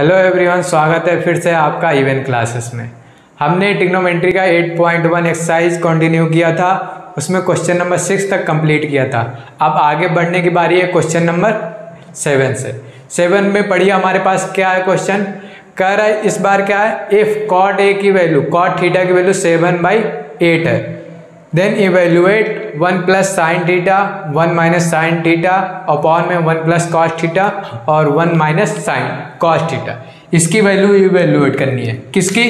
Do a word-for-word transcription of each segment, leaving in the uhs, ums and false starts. Hello everyone, स्वागत है फिर से आपका इवन क्लासेस में। हमने ट्रिग्नोमेट्री का eight point one exercise continue किया था, उसमें क्वेश्चन नंबर सिक्स तक कंप्लीट किया था। अब आगे बढ़ने की बारी है क्वेश्चन नंबर सेवन से। सेवन में पढ़िए हमारे पास क्या है। क्वेश्चन कह रहा है इस बार क्या है, इफ कॉट ए की वैल्यू कॉट थीटा की वैल्यू सेवन बाई एट है, then evaluate one plus sine theta, one minus sine theta upon में वन प्लस कॉस थीटा और one minus sine cos theta, इसकी वैल्यू इवेल्युएट करनी है। किसकी?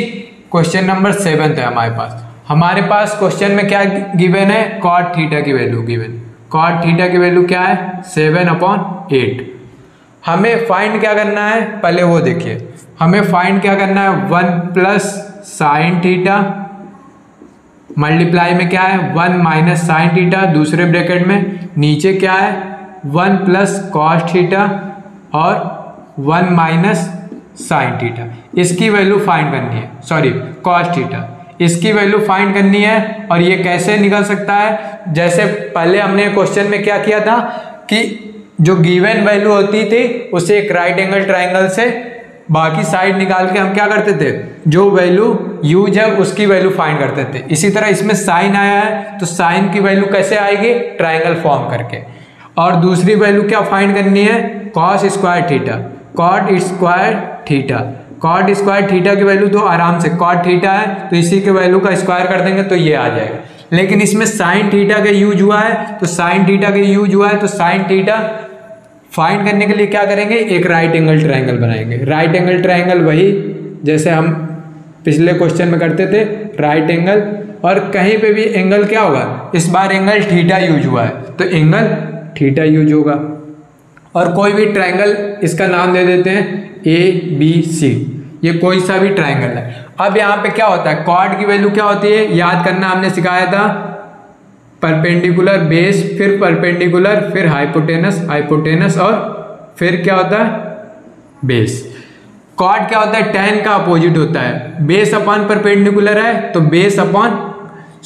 Question number seven है हमारे पास। हमारे पास क्वेश्चन में क्या गिवन है, कॉट थीटा की वैल्यू गिवन। कॉट थीटा की वैल्यू क्या है, सेवन अपॉन एट। हमें फाइंड क्या करना है, पहले वो देखिए। हमें फाइंड क्या करना है, one plus sine theta multiply में क्या है, वन माइनस साइन थीटा, दूसरे ब्रैकेट में नीचे क्या है, वन प्लस कॉस थीटा और वन माइनस साइन थीटा, इसकी वैल्यू फाइंड करनी है। सॉरी कॉस थीटा, इसकी वैल्यू फाइंड करनी है। और ये कैसे निकल सकता है, जैसे पहले हमने क्वेश्चन में क्या किया था कि जो गिवन वैल्यू होती थी उसे एक राइट एंगल ट्राइंगल से बाकी साइड निकाल के हम क्या करते थे, जो वैल्यू यूज है उसकी वैल्यू फाइंड करते थे। इसी तरह इसमें साइन आया है तो साइन की वैल्यू कैसे आएगी, ट्राइंगल फॉर्म करके। और दूसरी वैल्यू क्या फाइंड करनी है, cos square theta, cot square theta. Cot square theta की वैल्यू तो आराम से कॉट थीटा है तो इसी के वैल्यू का स्क्वायर कर देंगे तो ये आ जाएगा। लेकिन इसमें साइन थीटा का यूज हुआ है तो साइन थीटा का यूज हुआ है तो साइन थीटा फाइंड करने के लिए क्या करेंगे, एक राइट एंगल ट्राइंगल बनाएंगे। राइट एंगल ट्राइंगल वही जैसे हम पिछले क्वेश्चन में करते थे, राइट एंगल। और कहीं पे भी एंगल क्या होगा, इस बार एंगल थीटा यूज हुआ है तो एंगल थीटा यूज होगा। और कोई भी ट्राइंगल इसका नाम दे देते हैं ए बी सी, ये कोई सा भी ट्राइंगल है। अब यहाँ पे क्या होता है, कॉट की वैल्यू क्या होती है, याद करना हमने सिखाया था, परपेंडिकुलर बेस, फिर परपेंडिकुलर, फिर हाइपोटेनस, हाइपोटेनस और फिर क्या होता है बेस। कॉट क्या होता है, टैन का अपोजिट होता है। बेस अपॉन परपेंडिकुलर है तो base upon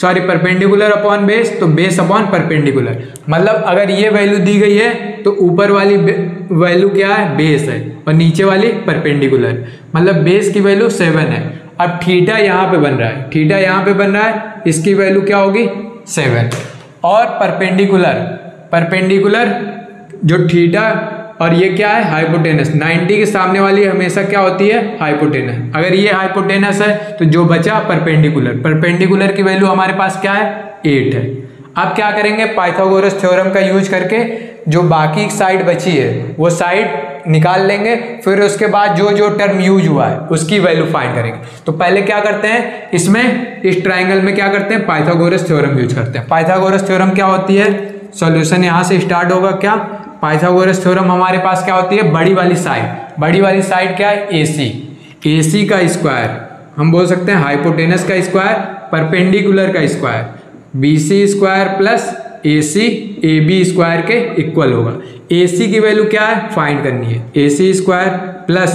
sorry perpendicular upon base तो बेस अपॉन परपेंडिकुलर। मतलब अगर ये वैल्यू दी गई है तो ऊपर वाली वैल्यू क्या है, बेस है, और नीचे वाली परपेंडिकुलर। मतलब बेस की वैल्यू सेवन है। अब थीटा यहाँ पे बन रहा है, थीटा यहाँ पे बन रहा है, इसकी वैल्यू क्या होगी, सेवन। और परपेंडिकुलर, परपेंडिकुलर जो थीटा और ये क्या है, हाइपोटेनस। नाइन्टी के सामने वाली हमेशा क्या होती है, हाइपोटेनस। अगर ये हाइपोटेनस है तो जो बचा परपेंडिकुलर, परपेंडिकुलर की वैल्यू हमारे पास क्या है, एट है। अब क्या करेंगे, पाइथागोरस थ्योरम का यूज करके जो बाकी साइड बची है वो साइड निकाल लेंगे, फिर उसके बाद जो जो टर्म यूज हुआ है उसकी वैल्यू फाइंड करेंगे। तो पहले क्या करते हैं, इसमें इस ट्राइंगल में क्या करते हैं, पाइथागोरस थ्योरम यूज करते हैं। पाइथागोरस थ्योरम क्या होती है, सॉल्यूशन यहाँ से स्टार्ट होगा क्या, पाइथागोरस थ्योरम हमारे पास क्या होती है, बड़ी वाली साइड। बड़ी वाली साइड क्या है, ए सी। ए सी का स्क्वायर हम बोल सकते हैं हाइपोटेनस का स्क्वायर, परपेंडिकुलर का square, B C square plus A C A B square के इक्वल होगा। ए सी की वैल्यू क्या है, फाइंड करनी है। A C square plus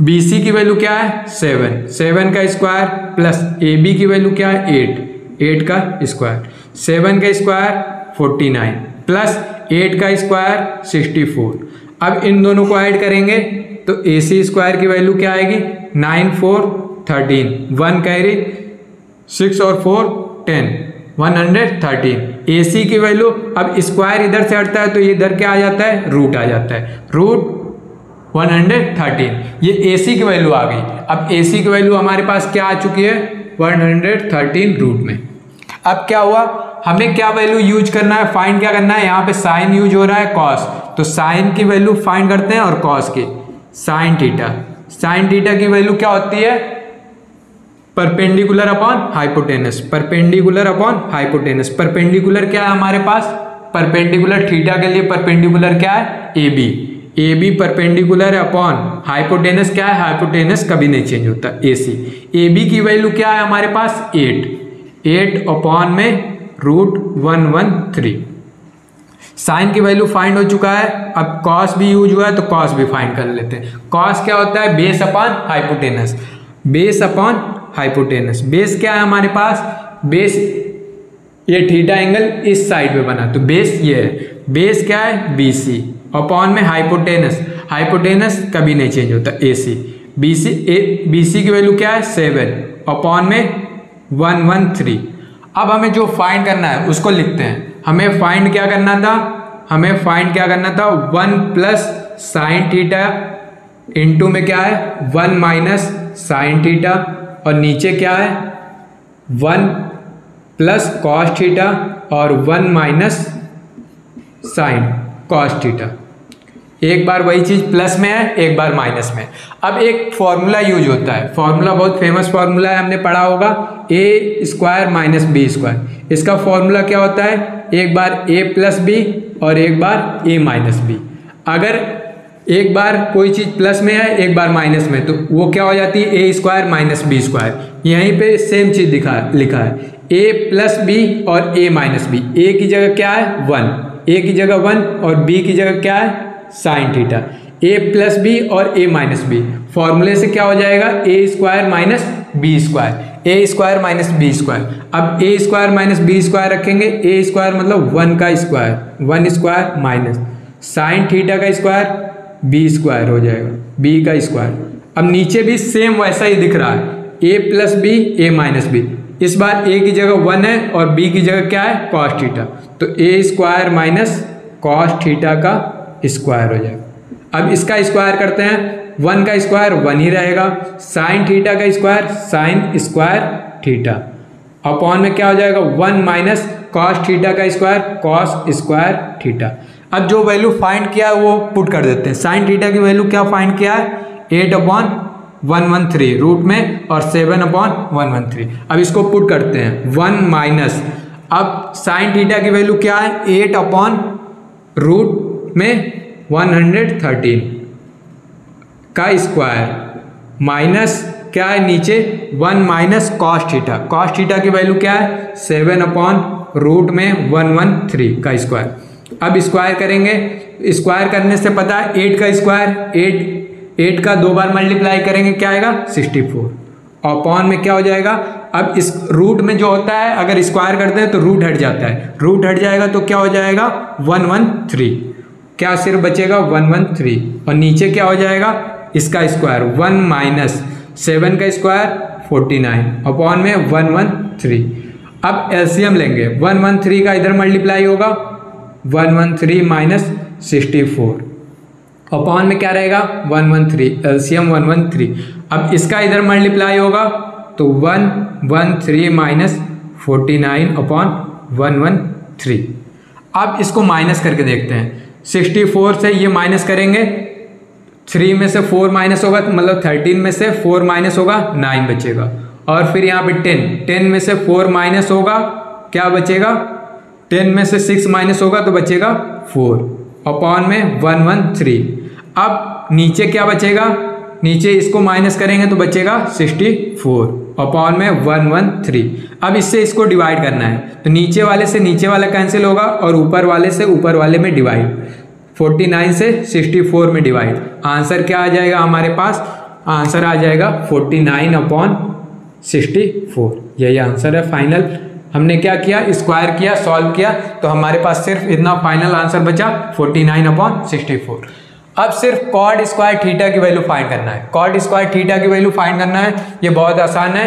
B C की वैल्यू क्या है, सेवन। सेवन का स्क्वायर प्लस ए बी की वैल्यू क्या है, एट। एट का स्क्वायर, सेवन का square forty nine plus eight का स्क्वायर सिक्सटी फोर। अब इन दोनों को ऐड करेंगे तो ए सी स्क्वायर की वैल्यू क्या आएगी, nine four thirteen, one carry six और four ten, one hundred thirteen. A C की वैल्यू, अब स्क्वायर इधर से हटता है तो इधर क्या आ जाता है, रूट आ जाता है, रूट वन हंड्रेड थर्टीन। ये ए सी की वैल्यू आ गई। अब ए सी की वैल्यू हमारे पास क्या आ चुकी है, वन हंड्रेड थर्टीन रूट में। अब क्या हुआ, हमें क्या वैल्यू यूज करना है, फाइंड क्या करना है, यहाँ पे साइन यूज हो रहा है कॉस, तो साइन की वैल्यू फाइंड करते हैं। और कॉस की साइन थीटा, साइन थीटा की वैल्यू क्या होती है, perpendicular upon hypotenuse, perpendicular upon hypotenuse. Perpendicular क्या है हमारे पास, परपेंडिकुलर थीटा के लिए परपेंडिकुलर क्या है, A B. A B perpendicular upon hypotenuse, क्या है, हाइपोटेनस कभी नहीं चेंज होता। ए सी, ए बी की वैल्यू क्या है हमारे पास, एट। एट अपॉन में root one one three. Sine की वैल्यू फाइंड हो चुका है, अब कॉस भी यूज हुआ है तो कॉस भी फाइंड कर लेते हैं। कॉस क्या होता है, base upon hypotenuse, base upon hypotenuse. Base क्या है हमारे पास, बेस ये थीटा एंगल इस साइड पे बना तो बेस ये है। बेस क्या है, बीसी। अपॉन में हाइपोटेनस, हाइपोटेनस कभी नहीं चेंज होता, ए सी B C A B C की वैल्यू क्या है सेवन अपॉन में वन वन थ्री। अब हमें जो फाइंड करना है उसको लिखते हैं, हमें फाइंड क्या करना था, हमें फाइंड क्या करना था one plus sine theta into में क्या है वन माइनस साइन थीटा और नीचे क्या है वन प्लस कॉस थीटा और one minus sine cos theta. एक बार वही चीज़ प्लस में है, एक बार माइनस में। अब एक फॉर्मूला यूज होता है, फॉर्मूला बहुत फेमस फॉर्मूला है, हमने पढ़ा होगा A square minus B square. इसका फॉर्मूला क्या होता है, एक बार ए प्लस बी और एक बार ए माइनस बी। अगर एक बार कोई चीज़ प्लस में है एक बार माइनस में तो वो क्या हो जाती है A square minus B square. यहीं पे सेम चीज़ दिखा लिखा है ए प्लस बी और ए माइनस बी। ए की जगह क्या है वन, ए की जगह वन और बी की जगह क्या है sine theta. A plus B और ए माइनस बी फॉर्मूले से क्या हो जाएगा A square minus B square, A square minus B square. अब A square minus B square रखेंगे, ए स्क्वायर मतलब वन का square, one square minus sine theta का स्क्वायर बी स्क्वायर हो जाएगा, बी का स्क्वायर। अब नीचे भी सेम वैसा ही दिख रहा है A plus B A minus B. इस बार ए की जगह वन है और बी की जगह क्या है कॉस थीटा, तो A square minus cos theta का स्क्वायर हो जाएगा। अब इसका स्क्वायर करते हैं, वन का स्क्वायर वन ही रहेगा, साइन थीटा का square sine square theta upon में क्या हो जाएगा वन माइनस कॉस थीटा का स्क्वायर कॉस स्क्वायर थीटा। अब जो वैल्यू फाइंड किया है वो पुट कर देते हैं। साइन थीटा की वैल्यू क्या फाइंड किया है eight upon one one three root में और seven upon one one three. अब इसको पुट करते हैं वन माइनस, अब साइन थीटा की वैल्यू क्या है एट अपॉन रूट में वन हंड्रेड थर्टीन का स्क्वायर माइनस क्या है नीचे one minus cos theta, cos theta की वैल्यू क्या है सेवन अपॉन रूट में वन हंड्रेड थर्टीन का स्क्वायर। अब स्क्वायर करेंगे, स्क्वायर करने से पता है एट का स्क्वायर, एट एट का दो बार मल्टीप्लाई करेंगे क्या आएगा सिक्सटी फोर अपॉन में क्या हो जाएगा। अब इस रूट में जो होता है अगर स्क्वायर करते हैं तो रूट हट जाता है, रूट हट जाएगा तो क्या हो जाएगा वन हंड्रेड थर्टीन, क्या सिर्फ बचेगा वन हंड्रेड थर्टीन। और नीचे क्या हो जाएगा इसका स्क्वायर वन माइनस सेवन का स्क्वायर फोर्टी नाइन अपॉन में वन हंड्रेड थर्टीन। अब एलसीएम लेंगे, वन हंड्रेड थर्टीन का इधर मल्टीप्लाई होगा one hundred thirteen minus sixty four upon में क्या रहेगा one hundred thirteen, LCM one hundred thirteen. अब इसका इधर मल्टीप्लाई होगा तो one hundred thirteen minus forty nine upon one hundred thirteen. अब इसको माइनस करके देखते हैं, सिक्सटी फोर से ये माइनस करेंगे, थ्री में से फोर माइनस होगा मतलब थर्टीन में से फोर माइनस होगा नाइन बचेगा, और फिर यहाँ पे टेन, टेन में से फोर माइनस होगा क्या बचेगा, टेन में से सिक्स माइनस होगा तो बचेगा फोर अपॉन में वन हंड्रेड थर्टीन। अब नीचे क्या बचेगा, नीचे इसको माइनस करेंगे तो बचेगा सिक्सटी फोर अपॉन में वन हंड्रेड थर्टीन। अब इससे इसको डिवाइड करना है तो नीचे वाले से नीचे वाला कैंसिल होगा और ऊपर वाले से ऊपर वाले में डिवाइड, फोर्टी नाइन से सिक्सटी फोर में डिवाइड। आंसर क्या आ जाएगा हमारे पास, आंसर आ जाएगा forty nine upon sixty four. यही आंसर है फाइनल। हमने क्या किया स्क्वायर किया, सॉल्व किया, तो हमारे पास सिर्फ इतना फाइनल आंसर बचा forty nine upon sixty four. अब सिर्फ कॉट स्क्वायर थीटा की वैल्यू फाइंड करना है, कॉट स्क्वायर थीटा की वैल्यू फाइंड करना है, ये बहुत आसान है।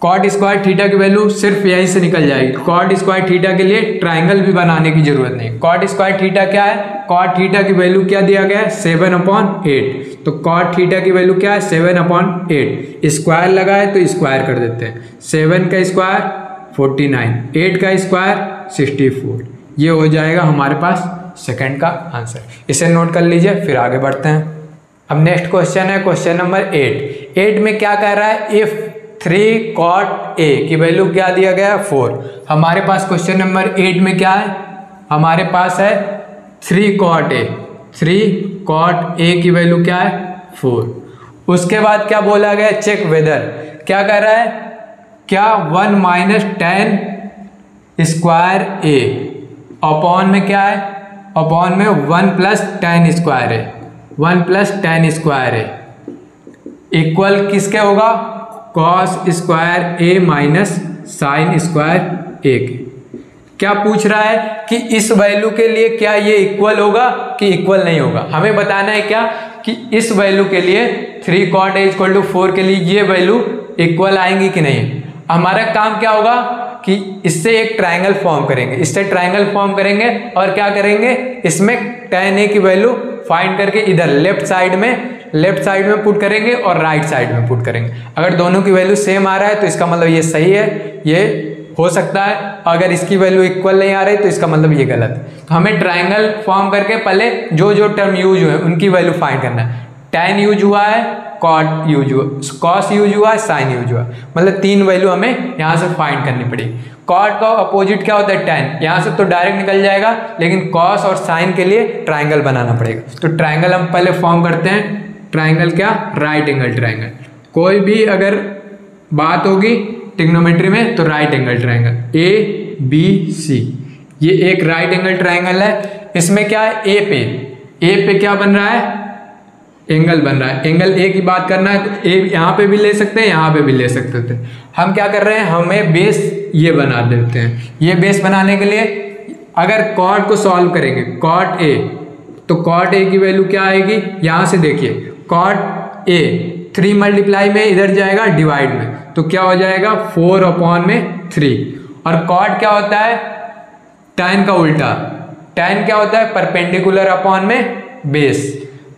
कॉट स्क्वायर थीटा की वैल्यू सिर्फ यहीं से निकल जाएगी, कॉट स्क्वायर थीटा के लिए ट्राइंगल भी बनाने की जरूरत नहीं। कॉट स्क्वायर थीटा क्या है, कॉट थीटा की वैल्यू क्या दिया गया है सेवन अपॉन एट, तो कॉट थीटा की वैल्यू क्या है सेवन अपॉन एट। स्क्वायर लगा है तो स्क्वायर कर देते हैं, सेवन का स्क्वायर फोर्टी नाइन, एट का स्क्वायर सिक्सटी फोर, ये हो जाएगा हमारे पास सेकेंड का आंसर। इसे नोट कर लीजिए, फिर आगे बढ़ते हैं। अब नेक्स्ट क्वेश्चन है क्वेश्चन नंबर एट। एट में क्या कह रहा है इफ थ्री कॉट ए की वैल्यू क्या दिया गया है फोर। हमारे पास क्वेश्चन नंबर एट में क्या है, हमारे पास है three cot A, three cot A की वैल्यू क्या है फोर। उसके बाद क्या बोला गया चेक वेदर, क्या कह रहा है क्या one minus ten square A upon में क्या है अपॉन में वन प्लस टेन स्क्वायर है, वन प्लस टेन स्क्वायर है इक्वल किसके होगा cos square A minus sine square A के। क्या पूछ रहा है कि इस वैल्यू के लिए क्या ये इक्वल होगा कि इक्वल नहीं होगा। हमें बताना है क्या कि इस वैल्यू के लिए three cot A equal to four के लिए ये वैल्यू इक्वल आएंगी कि नहीं। हमारा काम क्या होगा कि इससे एक ट्रायंगल फॉर्म करेंगे, इससे ट्रायंगल फॉर्म करेंगे और क्या करेंगे इसमें tan a की वैल्यू फाइंड करके इधर लेफ्ट साइड में लेफ्ट साइड में पुट करेंगे और राइट साइड में पुट करेंगे। अगर दोनों की वैल्यू सेम आ रहा है तो इसका मतलब ये सही है, ये हो सकता है। अगर इसकी वैल्यू इक्वल नहीं आ रही तो इसका मतलब ये गलत है। तो हमें ट्रायंगल फॉर्म करके पहले जो जो टर्म यूज हुए उनकी वैल्यू फाइंड करना है। टैन यूज हुआ है, कॉट यूज हुआ, कॉस यूज हुआ है, साइन यूज हुआ, मतलब तीन वैल्यू हमें यहाँ से फाइंड करनी पड़ेगी। कॉट का अपोजिट क्या होता है टैन, यहाँ से तो डायरेक्ट निकल जाएगा, लेकिन कॉस और साइन के लिए ट्रायंगल बनाना पड़ेगा। तो ट्रायंगल हम पहले फॉर्म करते हैं। ट्रायंगल क्या, राइट एंगल ट्रायंगल। कोई भी अगर बात होगी ट्रिग्नोमेट्री में तो right angle triangle A B C, ये एक राइट एंगल ट्रायंगल है। इसमें क्या है, ए पे ए पे क्या बन रहा है, एंगल बन रहा है। एंगल ए की बात करना है तो ए यहाँ पे भी ले सकते हैं, यहाँ पे भी ले सकते थे। हम क्या कर रहे हैं, हमें बेस ये बना देते हैं। ये बेस बनाने के लिए अगर कॉट को सॉल्व करेंगे, कॉट ए, तो कॉट ए की वैल्यू क्या आएगी, यहाँ से देखिए कॉट ए थ्री मल्टीप्लाई में इधर जाएगा डिवाइड में, तो क्या हो जाएगा फोर अपॉन में थ्री। और कॉट क्या होता है टैन का उल्टा, टैन क्या होता है परपेंडिकुलर अपॉन में बेस,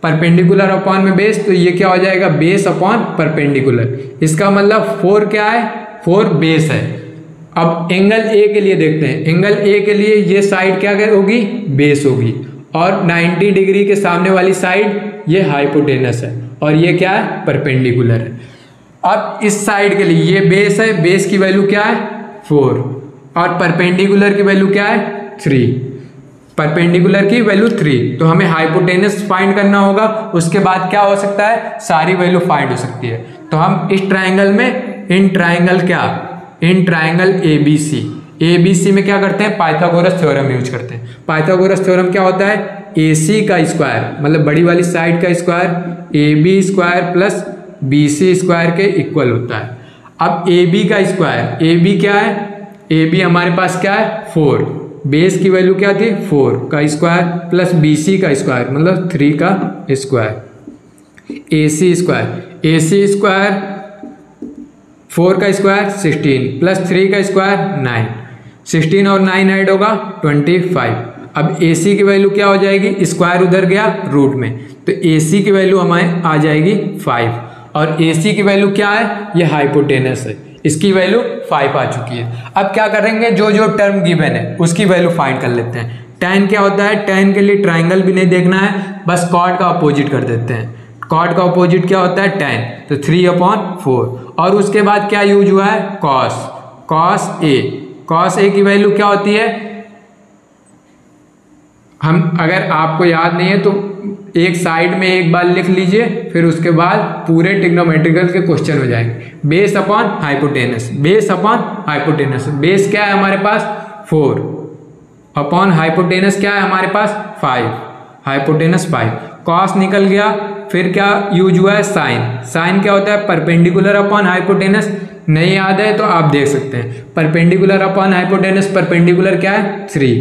परपेंडिकुलर अपॉन में बेस, तो ये क्या हो जाएगा बेस अपॉन परपेंडिकुलर। इसका मतलब फोर क्या है, फोर बेस है। अब एंगल ए के लिए देखते हैं, एंगल ए के लिए ये साइड क्या होगी, बेस होगी, और नाइन्टी डिग्री के सामने वाली साइड ये हाइपोटेनस है और ये क्या है परपेंडिकुलर है। अब इस साइड के लिए ये बेस है, बेस की वैल्यू क्या है फोर और परपेंडिकुलर की वैल्यू क्या है थ्री, परपेंडिकुलर की वैल्यू थ्री। तो हमें हाइपोटेनस फाइंड करना होगा, उसके बाद क्या हो सकता है सारी वैल्यू फाइंड हो सकती है। तो हम इस ट्रायंगल में इन ट्रायंगल क्या in triangle A B C, A B C में क्या करते हैं पाइथागोरस थ्योरम यूज करते हैं। पाइथागोरस थ्योरम क्या होता है, ए सी का स्क्वायर मतलब बड़ी वाली साइड का square A B square plus B C square के इक्वल होता है। अब ए बी का स्क्वायर, ए बी क्या है, ए बी हमारे पास क्या है फोर, बेस की वैल्यू क्या थी फोर का स्क्वायर प्लस बीसी का स्क्वायर मतलब थ्री का square, AC square, AC square four का स्क्वायर सिक्सटीन प्लस थ्री का स्क्वायर नाइन, सिक्सटीन और नाइन ऐड होगा ट्वेंटी फाइव। अब एसी की वैल्यू क्या हो जाएगी, स्क्वायर उधर गया रूट में, तो एसी की वैल्यू हमारे आ जाएगी फाइव और एसी की वैल्यू क्या है, ये हाइपोटेनस है, इसकी वैल्यू फाइव आ चुकी है। अब क्या करेंगे जो जो टर्म गिवन है उसकी वैल्यू फाइंड कर लेते हैं। tan क्या होता है, tan के लिए ट्रायंगल भी नहीं देखना है, बस cot का अपोजिट कर देते हैं। cot का अपोजिट क्या होता है tan, तो थ्री अपॉन फोर और उसके बाद क्या यूज हुआ है cos, cos a, cos a की वैल्यू क्या होती है, हम अगर आपको याद नहीं है तो एक साइड में एक बार लिख लीजिए, फिर उसके बाद पूरे ट्रिग्नोमेट्रिकल के क्वेश्चन हो जाएंगे। Base upon hypotenuse, base upon hypotenuse, base क्या है हमारे पास फोर अपॉन हाइपोटेनस क्या है हमारे पास फाइव, हाइपोटेनस फाइव, कॉस निकल गया, फिर क्या यूज हुआ है साइन, साइन क्या होता है परपेंडिकुलर अपॉन हाइपोटेनस, नहीं याद है तो आप देख सकते हैं परपेंडिकुलर अपॉन हाइपोटेनस, परपेंडिकुलर क्या है थ्री,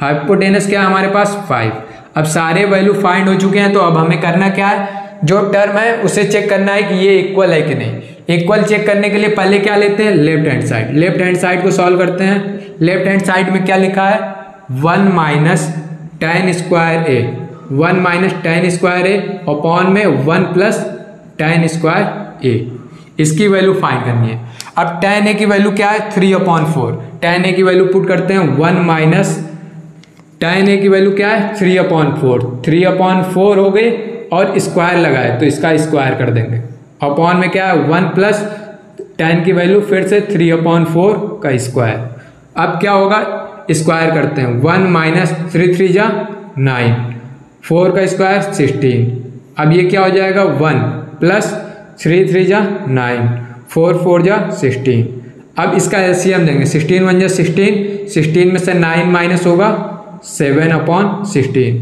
हाइपोटेनस क्या है हमारे पास फाइव। अब सारे वैल्यू फाइंड हो चुके हैं, तो अब हमें करना क्या है, जो टर्म है उसे चेक करना है कि ये इक्वल है कि नहीं। इक्वल चेक करने के लिए पहले क्या लेते हैं left hand side, left hand side को सॉल्व करते हैं। लेफ्ट हैंड साइड में क्या लिखा है, one minus ten square A, one minus ten square A upon में one plus ten square A, इसकी वैल्यू फाइंड करनी है। अब टेन ए की वैल्यू क्या है three upon four, tan A की वैल्यू पुट करते हैं, वन माइनस tan a की वैल्यू क्या है three upon four, three upon four हो गई और स्क्वायर लगाए तो इसका स्क्वायर कर देंगे, अपॉन में क्या है वन प्लस tan की वैल्यू फिर से थ्री अपॉन फोर का स्क्वायर। अब क्या होगा स्क्वायर करते हैं, वन माइनस थ्री थ्री जा नाइन, फोर का स्क्वायर सिक्सटीन, अब ये क्या हो जाएगा वन प्लस थ्री थ्री जा नाइन, फोर फोर जा सिक्सटीन। अब इसका एलसीएम देंगे, सिक्सटीन वन जा सिक्सटीन, सिक्सटीन में से नाइन माइनस होगा seven upon sixteen,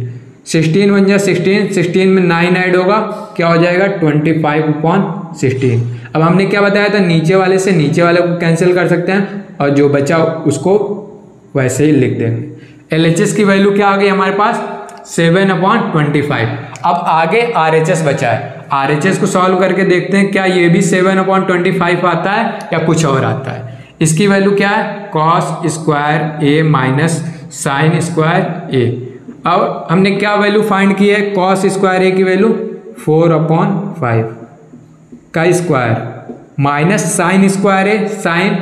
sixteen one जा सिक्सटीन, सिक्सटीन में नाइन ऐड होगा क्या हो जाएगा ट्वेंटी फाइव अपॉन सिक्सटीन। अब हमने क्या बताया था नीचे वाले से नीचे वाले को कैंसिल कर सकते हैं और जो बचा उसको वैसे ही लिख देंगे। एल एच एस की वैल्यू क्या आ गई हमारे पास सेवन अपॉन ट्वेंटी फाइव। अब आगे आर एच एस बचा है, आर एच एस को सॉल्व करके देखते हैं क्या ये भी सेवन अपॉन ट्वेंटी फाइव आता है या कुछ और आता है। इसकी वैल्यू क्या है cos square A minus sine square A. और हमने क्या वैल्यू फाइंड की है कॉस स्क्वायर ए की वैल्यू फोर अपॉन फाइव का square minus sine square A, sine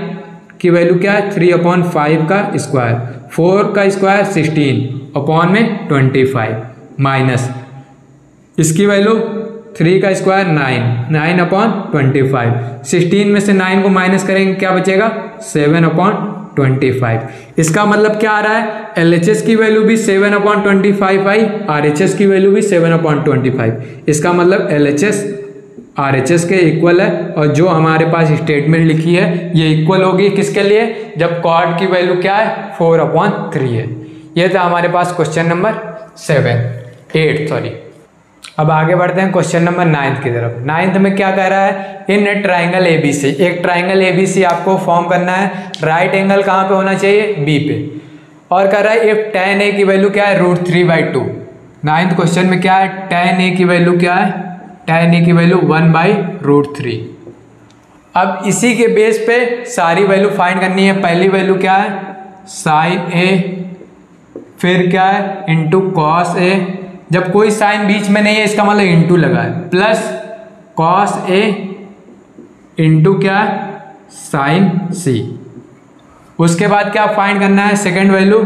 की वैल्यू क्या है थ्री अपॉन फाइव का स्क्वायर, फोर का स्क्वायर सिक्सटीन अपॉन में ट्वेंटी फाइव माइनस इसकी वैल्यू थ्री का square nine, nine upon twenty five. Sixteen में से नाइन को माइनस करेंगे क्या बचेगा सेवन अपॉन ट्वेंटी फाइव। इसका मतलब क्या आ रहा है एल एच एस की वैल्यू भी सेवन अपॉन ट्वेंटी फाइव आई, आर एच एस की वैल्यू भी सेवन अपॉन ट्वेंटी फाइव। इसका मतलब L H S R H S के इक्वल है, और जो हमारे पास स्टेटमेंट लिखी है ये इक्वल होगी किसके लिए जब कॉट की वैल्यू क्या है फोर अपॉन थ्री है। ये था हमारे पास question number seven eight sorry. अब आगे बढ़ते हैं क्वेश्चन नंबर नाइन्थ की तरफ। नाइन्थ में क्या कह रहा है इन ए ट्राइंगल एबीसी, एक ट्राइंगल एबीसी आपको फॉर्म करना है, राइट एंगल कहाँ पे होना चाहिए बी पे, और कह रहा है इफ टेन ए की वैल्यू क्या है root three by two. Ninth question में क्या है टेन ए की वैल्यू क्या है, टेन ए की value one by root three. अब इसी के बेस पे सारी वैल्यू फाइंड करनी है। पहली वैल्यू क्या है साइन ए, फिर क्या है इंटू कॉस ए, जब कोई साइन बीच में नहीं है इसका मतलब इंटू लगा है, प्लस कॉस ए इंटू क्या है साइन सी। उसके बाद क्या फाइंड करना है second value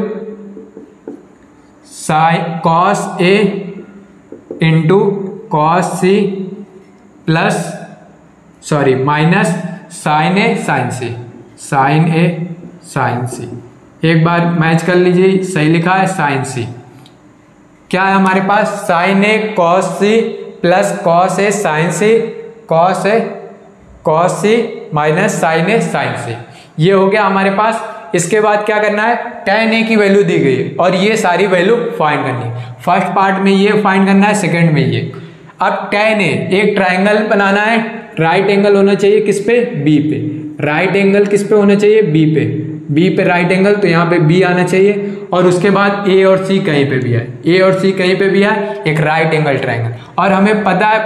sine cos A into cos C plus sorry minus sine A sine C, sine A sine C. एक बार मैच कर लीजिए सही लिखा है साइन सी। क्या है हमारे पास sine A cos C plus cos A sine C, cos A cos C minus sine A sine C, ये हो गया हमारे पास। इसके बाद क्या करना है टेन ए की वैल्यू दी गई है और ये सारी वैल्यू फाइंड करनी है। फर्स्ट पार्ट में ये फाइंड करना है, सेकंड में ये। अब टेन ए एक ट्राइंगल बनाना है, राइट एंगल होना चाहिए किस पे बी पे, राइट एंगल किस पे होना चाहिए बी पे, बी पे राइट एंगल तो यहाँ पे बी आना चाहिए। और उसके बाद ए और सी कहीं पे भी है, ए और सी कहीं पे भी है, एक राइट एंगल ट्राइंगल। और हमें पता है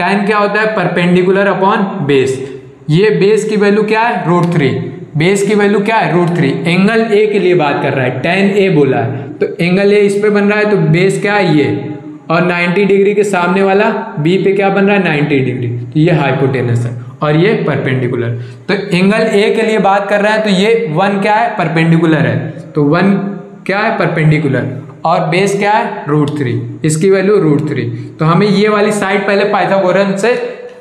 tan क्या होता है परपेंडिकुलर अपॉन बेस, ये बेस की वैल्यू क्या है रूट थ्री, बेस की वैल्यू क्या है रूट थ्री। एंगल ए के लिए बात कर रहा है, tan ए बोला है तो एंगल ए इस पे बन रहा है तो बेस क्या है ये, और नाइन्टी डिग्री के सामने वाला बी पे क्या बन रहा है नाइन्टी डिग्री, तो ये हाइपोटेनस है और ये परपेंडिकुलर। तो एंगल ए के लिए बात कर रहा है तो ये वन क्या है परपेंडिकुलर है, तो वन क्या है परपेंडिकुलर और बेस क्या है रूट थ्री, इसकी वैल्यू रूट थ्री। तो हमें ये वाली साइड पहले पाइथागोरस से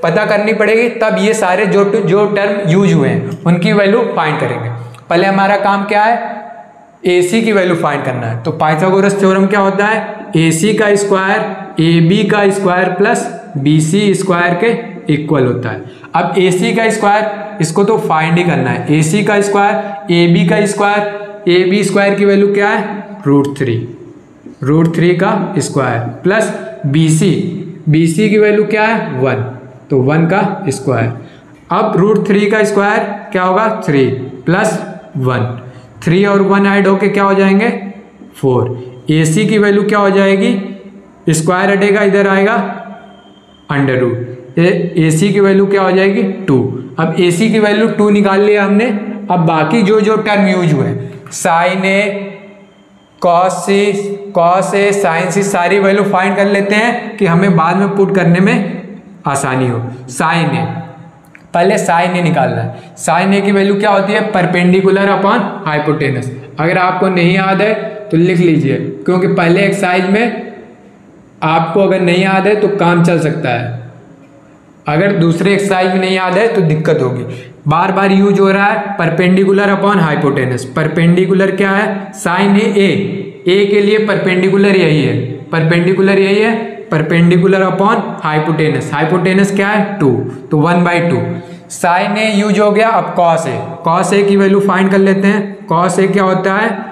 पता करनी पड़ेगी, तब ये सारे जो जो टर्म यूज हुए हैं उनकी वैल्यू फाइंड करेंगे। पहले हमारा काम क्या है एसी की वैल्यू फाइंड करना है, तो पाइथागोरस थ्योरम क्या होता है एसी का स्क्वायर एबी का स्क्वायर प्लस बीसी स्क्वायर के इक्वल होता है। अब एसी का स्क्वायर इसको तो फाइंड ही करना है, एसी का स्क्वायर एबी का स्क्वायर, ए बी स्क्वायर की वैल्यू क्या है रूट थ्री, रूट थ्री का square plus B C, B C की वैल्यू क्या है वन तो वन का स्क्वायर। अब रूट थ्री का स्क्वायर क्या होगा थ्री प्लस वन, थ्री और वन ऐड होके क्या हो जाएंगे फोर। ए सी की वैल्यू क्या हो जाएगी स्क्वायर हटेगा इधर आएगा अंडर रूट, ए सी की वैल्यू क्या हो जाएगी टू। अब ए सी की वैल्यू टू निकाल लिया हमने। अब बाकी जो जो टर्म यूज हुए sine A cos C cos A sine C सारी वैल्यू फाइंड कर लेते हैं कि हमें बाद में पुट करने में आसानी हो। साइन ए पहले साइन ए निकालना है, साइन ए की वैल्यू क्या होती है परपेंडिकुलर अपॉन हाइपोटेनस। अगर आपको नहीं याद है तो लिख लीजिए, क्योंकि पहले एक्सरसाइज में आपको अगर नहीं याद है तो काम चल सकता है, अगर दूसरे एक्सरसाइज में नहीं याद है तो दिक्कत होगी। बार बार यूज हो रहा है परपेंडिकुलर अपॉन हाइपोटेनस। परपेंडिकुलर क्या है साइन ए, ए ए के लिए परपेंडिकुलर यही है, परपेंडिकुलर यही है परपेंडिकुलर अपॉन हाइपोटेनस, हाइपोटेनस क्या है टू तो one by two. Sine A use हो गया। अब कॉस ए, कॉस ए की वैल्यू फाइंड कर लेते हैं। कॉस ए क्या होता है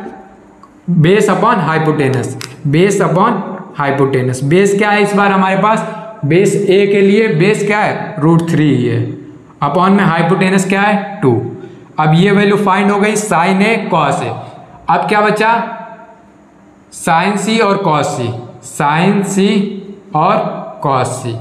base upon hypotenuse, base upon hypotenuse. Base क्या है इस बार हमारे पास बेस ए के लिए बेस क्या है रूट थ्री ही है, अपॉन में हाइपोटेनस क्या है टू। अब ये वैल्यू फाइंड हो गई साइन ए कॉस ए। अब क्या बचा, साइन सी और कॉस सी, साइन सी और कॉस सी।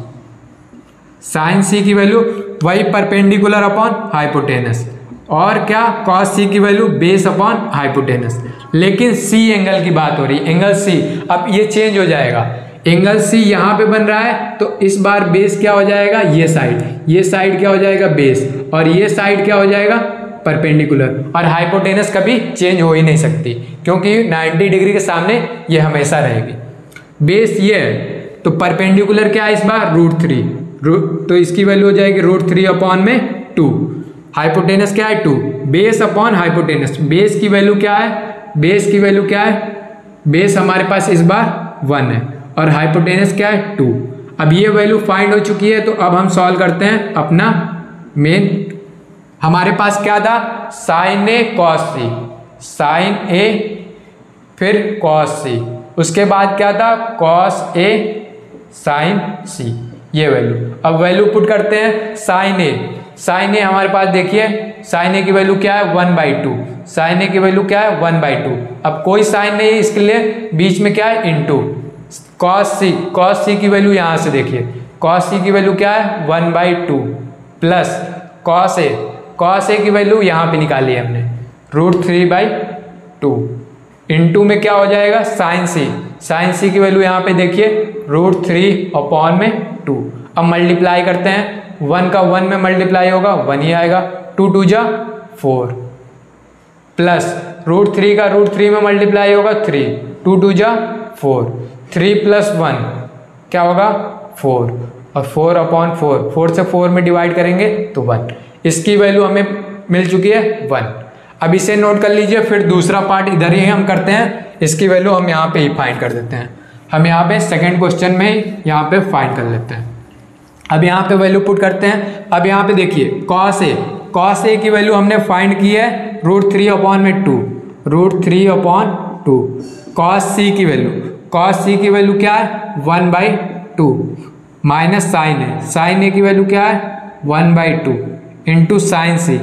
साइन सी की वैल्यू वही परपेंडिकुलर अपॉन हाइपोटेनस, और क्या कॉस सी की वैल्यू बेस अपॉन हाइपोटेनस। लेकिन सी एंगल की बात हो रही है, एंगल सी, अब ये चेंज हो जाएगा। एंगल सी यहाँ पे बन रहा है तो इस बार बेस क्या हो जाएगा, ये साइड, ये साइड क्या हो जाएगा बेस, और ये साइड क्या हो जाएगा परपेंडिकुलर। और हाइपोटेनस कभी चेंज हो ही नहीं सकती क्योंकि नब्बे डिग्री के सामने ये हमेशा रहेगी। बेस ये है तो परपेंडिकुलर क्या है इस बार, रूट थ्री, तो इसकी वैल्यू हो जाएगी रूट थ्री अपॉन में टू। हाइपोटेनस क्या है two, base upon hypotenuse. Base की वैल्यू क्या है, बेस की वैल्यू क्या है, बेस हमारे पास इस बार वन है और हाइपोटेनस क्या है टू। अब ये वैल्यू फाइंड हो चुकी है तो अब हम सॉल्व करते हैं अपना मेन। हमारे पास क्या था, sine A cos C, sine A फिर कॉस सी, उसके बाद क्या था कॉस ए साइन सी, ये वैल्यू। अब वैल्यू पुट करते हैं साइन ए, साइन ए हमारे पास देखिए, साइन ए की वैल्यू क्या है one by two, sine A की वैल्यू क्या है वन बाई टू। अब कोई साइन नहीं है इसके लिए, बीच में क्या है into. Cos C, cos C की वैल्यू यहाँ से देखिए, कॉस सी की वैल्यू क्या है one by two plus cos A, cos A की वैल्यू यहाँ पे निकाली है हमने root three by two, into में क्या हो जाएगा साइन सी, साइन सी की वैल्यू यहाँ पे देखिए रूट थ्री अपॉन में टू। अब मल्टीप्लाई करते हैं, वन का वन में मल्टीप्लाई होगा वन ही आएगा, टू टू जा फोर, प्लस रूट थ्री का रूट थ्री में मल्टीप्लाई होगा थ्री, टू टू जा फोर, थ्री प्लस वन क्या होगा फोर, और फोर अपॉन फोर, फोर से फोर में डिवाइड करेंगे तो वन। इसकी वैल्यू हमें मिल चुकी है वन। अब इसे नोट कर लीजिए, फिर दूसरा पार्ट इधर ही हम करते हैं, इसकी वैल्यू हम यहाँ पे ही फाइंड कर देते हैं। हम यहाँ पे सेकंड क्वेश्चन में ही यहाँ पे फाइंड कर लेते हैं। अब यहाँ पे वैल्यू पुट करते हैं। अब यहाँ पे देखिए कॉस ए, कॉस ए की वैल्यू हमने फाइंड की है रूट थ्री अपॉन में two, root three upon two. Cos C की वैल्यू, कॉस सी की वैल्यू क्या है one by two minus sine है, साइन ए की वैल्यू क्या है one by two into sine C,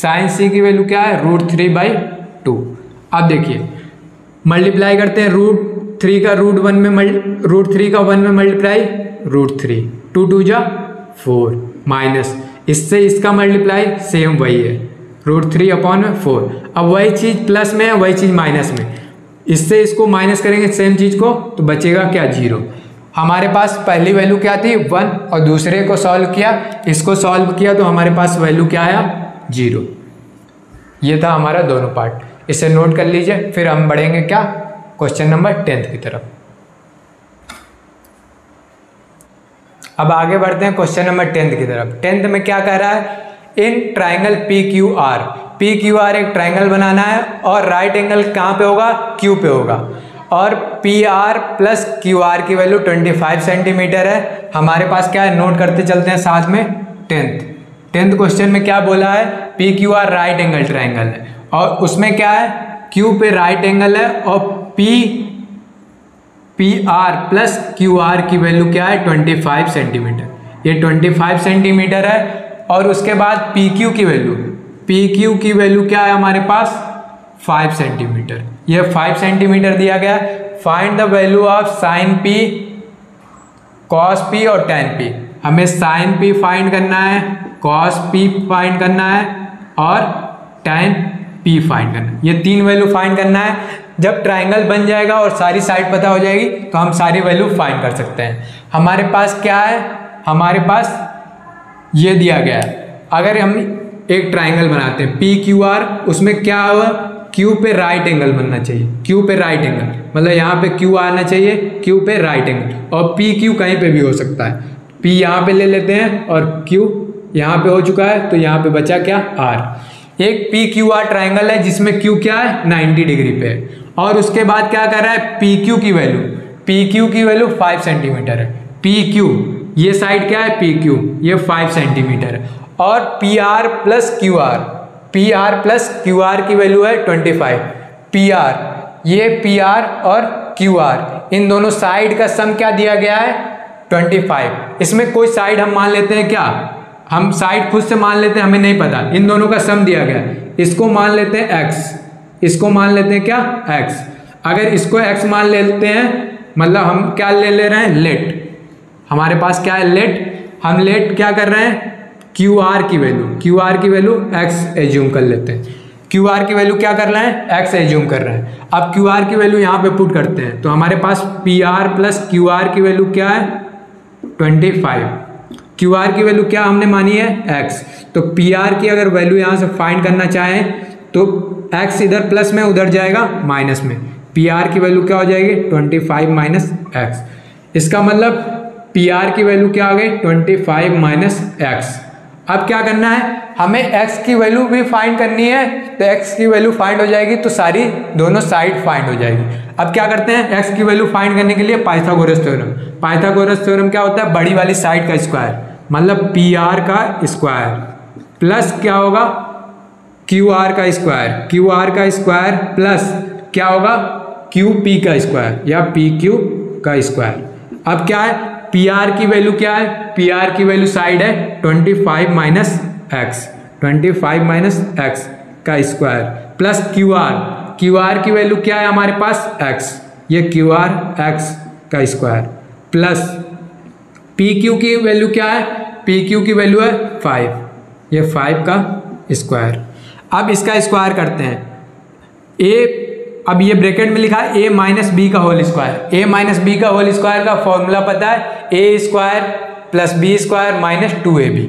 sine C की वैल्यू क्या है रूट थ्री बाई टू। अब देखिए मल्टीप्लाई करते हैं, रूट थ्री का रूट वन में मल्टी रूट थ्री का वन में multiply root three, two two जा फोर माइनस, इससे इसका मल्टीप्लाई सेम वही है रूट थ्री अपॉन में फोर। अब वही चीज़ प्लस में है, वही चीज़ माइनस में, इससे इसको माइनस करेंगे सेम चीज़ को तो बचेगा क्या जीरो। हमारे पास पहली वैल्यू क्या थी वन, और दूसरे को सॉल्व किया, इसको सॉल्व किया तो हमारे पास वैल्यू क्या आया जीरो। ये था हमारा दोनों पार्ट, इसे नोट कर लीजिए। फिर हम बढ़ेंगे क्या क्वेश्चन नंबर टेंथ की तरफ। अब आगे बढ़ते हैं क्वेश्चन नंबर टेंथ की तरफ। टेंथ में क्या कह रहा है, in triangle P Q R, P Q R एक ट्राइंगल बनाना है और राइट एंगल कहाँ पे होगा, क्यू पे होगा, और P R plus Q R की वैल्यू पच्चीस सेंटीमीटर है। हमारे पास क्या है, नोट करते चलते हैं साथ में। टेंथ टेंथ क्वेश्चन में क्या बोला है, P Q R right angle triangle है, और उसमें क्या है क्यू पे राइट एंगल है, और P P R plus Q R की वैल्यू क्या है पच्चीस सेंटीमीटर, ये पच्चीस सेंटीमीटर है। और उसके बाद पी क्यू की वैल्यू, पी क्यू की वैल्यू क्या है हमारे पास पाँच सेंटीमीटर, ये पाँच सेंटीमीटर दिया गया है। Find the value of sine P, cos P और टेन पी। हमें साइन पी फाइंड करना है, कॉस पी फाइंड करना है और टेन पी फाइंड करना है, ये तीन वैल्यू फाइंड करना है। जब ट्राइंगल बन जाएगा और सारी साइड पता हो जाएगी तो हम सारी वैल्यू फाइंड कर सकते हैं। हमारे पास क्या है, हमारे पास ये दिया गया है, अगर हम एक ट्राइंगल बनाते हैं पी क्यू आर, उसमें क्या हुआ Q पे राइट एंगल बनना चाहिए, Q पे राइट एंगल मतलब यहाँ पे Q आना चाहिए, Q पे राइट एंगल, और P Q कहीं पे भी हो सकता है। P यहाँ पे ले लेते हैं और Q यहाँ पे हो चुका है तो यहाँ पे बचा क्या R। एक पी क्यू आर ट्राइंगल है जिसमें Q क्या है नब्बे डिग्री पे है, और उसके बाद क्या कर रहा है पी क्यू की वैल्यू, पी क्यू की वैल्यू पाँच सेंटीमीटर है, पी क्यू ये साइड क्या है पी क्यू ये पाँच सेंटीमीटर है, और P R plus Q R, P R plus Q R की वैल्यू है पच्चीस। पी आर ये पी आर और क्यू आर इन दोनों साइड का सम क्या दिया गया है पच्चीस। इसमें कोई साइड हम मान लेते हैं क्या, हम साइड खुद से मान लेते हैं, हमें नहीं पता, इन दोनों का सम दिया गया है, इसको मान लेते हैं x, इसको मान लेते हैं क्या x, अगर इसको x मान लेते हैं मतलब हम क्या ले ले रहे हैं लेट, हमारे पास क्या है लेट, हम लेट क्या कर रहे हैं क्यू आर की वैल्यू, क्यू आर की वैल्यू x एज्यूम कर लेते हैं, क्यू आर की वैल्यू क्या कर रहे हैं x एज्यूम कर रहे हैं। अब क्यू आर की वैल्यू यहाँ पे पुट करते हैं तो हमारे पास P R plus Q R की वैल्यू क्या है ट्वेंटी फाइव, क्यू आर की वैल्यू क्या हमने मानी है x, तो पी आर की अगर वैल्यू यहाँ से फाइंड करना चाहें तो x इधर प्लस में उधर जाएगा माइनस में, पी आर की वैल्यू क्या हो जाएगी ट्वेंटी फाइव माइनस एक्स, इसका मतलब पी आर की वैल्यू क्या आ गई ट्वेंटी फाइव माइनस एक्स। अब क्या करना है हमें x की वैल्यू भी फाइंड करनी है, तो x की वैल्यू फाइंड हो जाएगी तो सारी दोनों साइड फाइंड हो जाएगी। अब क्या करते हैं x की वैल्यू फाइंड करने के लिए पाइथागोरस थ्योरम, पाइथागोरस थ्योरम क्या होता है बड़ी वाली साइड का स्क्वायर मतलब पी आर का स्क्वायर प्लस क्या होगा क्यू आर का स्क्वायर, क्यू आर का स्क्वायर प्लस क्या होगा क्यू पी का स्क्वायर या पी क्यू का स्क्वायर। अब क्या है पी आर की वैल्यू क्या है, पी आर की वैल्यू साइड है twenty five minus X, twenty five minus X का square plus Q R, Q R की वैल्यू क्या है हमारे पास x, ये क्यू आर एक्स का स्क्वायर प्लस पी क्यू की वैल्यू क्या है, पी क्यू की वैल्यू है फाइव, ये फाइव का स्क्वायर। अब इसका स्क्वायर करते हैं a, अब ये ब्रैकेट में लिखा है ए माइनस बी का whole square, A minus B का होल स्क्वायर का फॉर्मूला पता है A square plus B square minus two A B,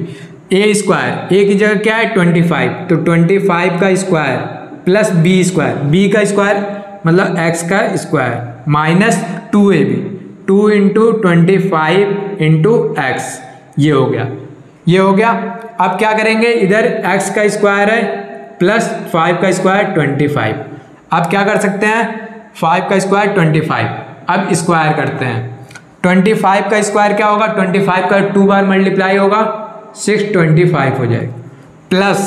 A square A की जगह क्या है ट्वेंटी फाइव, तो ट्वेंटी फाइव का square plus B square, B का स्क्वायर मतलब x का square minus two A B, two into twenty five into X, ये हो गया ये हो गया। अब क्या करेंगे इधर x का स्क्वायर है प्लस फाइव का स्क्वायर ट्वेंटी फाइव, अब क्या कर सकते हैं फाइव का स्क्वायर ट्वेंटी फाइव, अब स्क्वायर करते हैं ट्वेंटी फाइव का स्क्वायर क्या होगा, ट्वेंटी फाइव का टू बार मल्टीप्लाई होगा सिक्स ट्वेंटी फाइव हो जाएगा plus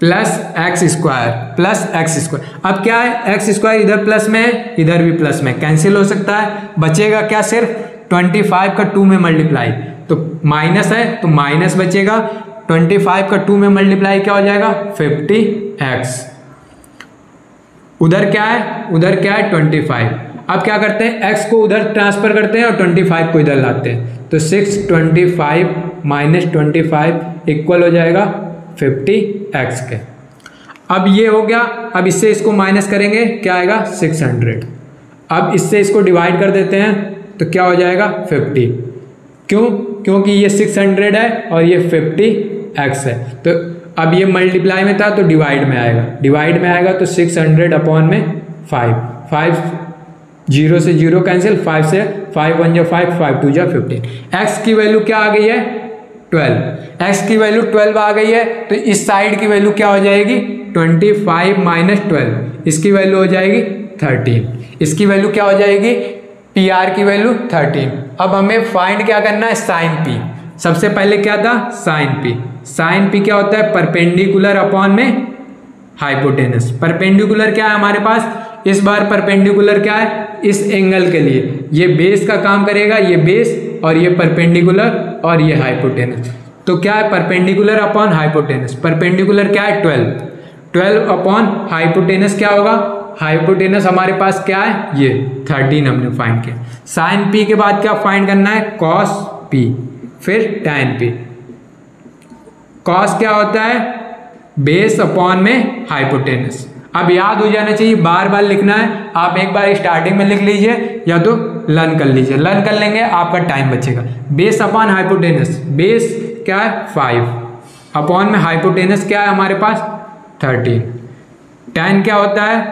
plus X square plus X square. अब क्या है एक्स स्क्वायर इधर प्लस में है इधर भी प्लस में, कैंसिल हो सकता है, बचेगा क्या सिर्फ ट्वेंटी फाइव का टू में मल्टीप्लाई, तो माइनस है तो माइनस बचेगा, ट्वेंटी फाइव का टू में मल्टीप्लाई क्या हो जाएगा फिफ्टी एक्स, उधर क्या है उधर क्या है ट्वेंटी फाइव। अब क्या करते हैं x को उधर ट्रांसफर करते हैं और ट्वेंटी फाइव को इधर लाते हैं तो six twenty five minus twenty five equal हो जाएगा फिफ्टी एक्स के। अब ये हो गया, अब इससे इसको माइनस करेंगे क्या आएगा सिक्स हंड्रेड, अब इससे इसको डिवाइड कर देते हैं तो क्या हो जाएगा फिफ्टी, क्यों क्योंकि ये सिक्स हंड्रेड है और ये फिफ्टी एक्स है, तो अब ये मल्टीप्लाई में था तो डिवाइड में आएगा, डिवाइड में आएगा तो सिक्स हंड्रेड अपॉन में फाइव, फाइव जीरो से जीरो कैंसिल, फाइव से फाइव वन जो फाइव, फाइव टू जो फिफ्टीन। एक्स की वैल्यू क्या आ गई है ट्वेल्व, एक्स की वैल्यू ट्वेल्व आ गई है तो इस साइड की वैल्यू क्या हो जाएगी ट्वेंटी फाइव माइनस ट्वेल्व, इसकी वैल्यू हो जाएगी थर्टीन, इसकी वैल्यू क्या हो जाएगी पी आर की वैल्यू थर्टीन। अब हमें फाइंड क्या करना है साइन पी, सबसे पहले क्या था साइन पी, साइन पी क्या होता है परपेंडिकुलर अपॉन में हाइपोटेनस, परपेंडिकुलर क्या है हमारे पास इस बार परपेंडिकुलर क्या है इस एंगल के लिए, ये बेस का काम करेगा, ये बेस और ये परपेंडिकुलर और ये हाइपोटेनस, तो क्या है परपेंडिकुलर अपॉन हाइपोटेनस, परपेंडिकुलर क्या है ट्वेल्व, ट्वेल्व अपॉन हाइपोटेनस क्या होगा, हाइपोटेनस हमारे पास क्या है ये थर्टीन हमने फाइंड किया। साइन पी के बाद क्या फाइंड करना है कॉस पी, फिर टैन पी, कॉस क्या होता है बेस अपॉन में हाइपोटेनस। अब याद हो जाना चाहिए, बार बार लिखना है, आप एक बार स्टार्टिंग में लिख लीजिए या तो लर्न कर लीजिए, लर्न कर लेंगे आपका टाइम बचेगा। बेस अपॉन हाइपोटेनस, बेस क्या है फाइव अपॉन में हाइपोटेनस क्या है हमारे पास थर्टीन, टैन क्या होता है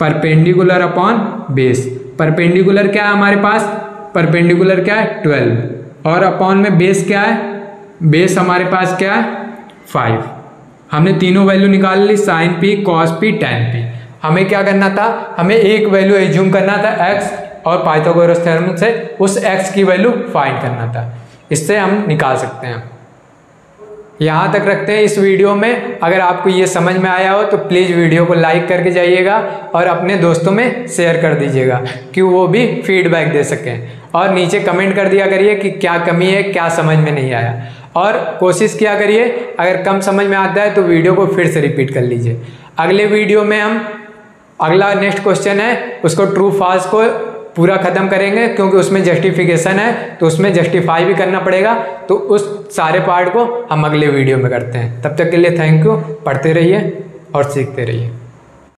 परपेंडिकुलर अपॉन बेस, परपेंडिकुलर क्या है हमारे पास परपेंडिकुलर क्या है ट्वेल्व और अपॉन में बेस क्या है, बेस हमारे पास क्या है फाइव। हमने तीनों वैल्यू निकाल ली sine P cos P tan P. हमें क्या करना था, हमें एक वैल्यू एज्यूम करना था एक्स और पाइथागोरस थ्योरम से उस एक्स की वैल्यू फाइंड करना था, इससे हम निकाल सकते हैं। यहाँ तक रखते हैं इस वीडियो में, अगर आपको ये समझ में आया हो तो प्लीज़ वीडियो को लाइक करके जाइएगा और अपने दोस्तों में शेयर कर दीजिएगा कि वो भी फीडबैक दे सकें, और नीचे कमेंट कर दिया करिए कि क्या कमी है क्या समझ में नहीं आया, और कोशिश किया करिए अगर कम समझ में आता है तो वीडियो को फिर से रिपीट कर लीजिए। अगले वीडियो में हम अगला नेक्स्ट क्वेश्चन है उसको ट्रू फॉल्स को पूरा खत्म करेंगे, क्योंकि उसमें जस्टिफिकेशन है तो उसमें जस्टिफाई भी करना पड़ेगा, तो उस सारे पार्ट को हम अगले वीडियो में करते हैं। तब तक के लिए थैंक यू, पढ़ते रहिए और सीखते रहिए।